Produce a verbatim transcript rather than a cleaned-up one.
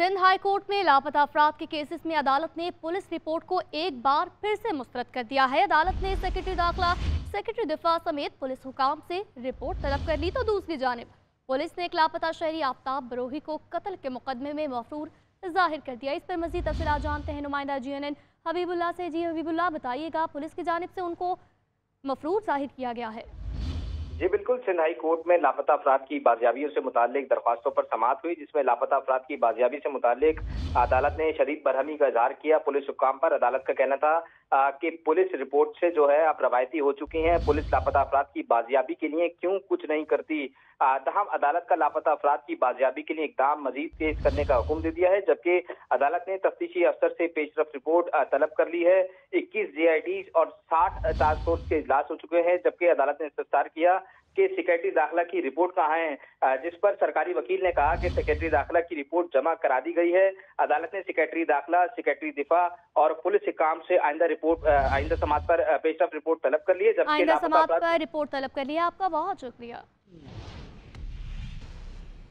Sindh high court में लापता अफराद के केसेस में अदालत ने पुलिस रिपोर्ट को एक बार फिर से मुस्तरद कर दिया है। अदालत ने सेक्रेटरी दाखिला, सेक्रेटरी दिफा समेत पुलिस हुकाम से रिपोर्ट तलब कर ली। तो दूसरी जानिब पुलिस ने एक लापता शहरी आफ्ताब बरोही को कत्ल के मुकदमे में मफरूर जाहिर कर दिया। इस पर मजीद तफसीलात जानते हैं नुमाइंदा जी एन एन हबीबुल्ला से। जी हबीबुल्ला, बताइएगा पुलिस की जानिब से उनको मफरूर जाहिर किया गया है। जी बिल्कुल, सिंध हाई कोर्ट में लापता अफराद की बाजियाबियों से मुतालिक दरख्वास्तों पर समाअत हुई, जिसमें लापता अफराद की बाजियाबी से मुतालिक अदालत ने शरीफ बरहमी का इजहार किया। पुलिस हुक्काम पर अदालत का कहना था आ, कि पुलिस रिपोर्ट से जो है अब रवायती हो चुकी हैं, पुलिस लापता अफराद की बाजियाबी के लिए क्यों कुछ नहीं करती। तहम अदालत का लापता अफराद की बाजियाबी के लिए इकदाम मजीद तेज करने का हुक्म दे दिया है, जबकि अदालत ने तफ्तीशी अफसर से पेशरफ्त रिपोर्ट तलब कर ली है। इक्कीस जे आई डी और साठ टास्क फोर्स के इजलास हो चुके हैं, जबकि अदालत ने इंतजार किया कि सेक्रेटरी दाखिला की रिपोर्ट कहाँ है, जिस पर सरकारी वकील ने कहा कि सेक्रेटरी दाखिला की रिपोर्ट जमा करा दी गई है। अदालत ने सेक्रेटरी दाखिला, सेक्रेटरी दिफा और पुलिस काम से आइंदा रिपोर्ट आइंदा समात पर पेशरफ्त रिपोर्ट तलब कर लिए, जबकि आइंदा समात पर रिपोर्ट तलब कर लिए। आपका बहुत शुक्रिया।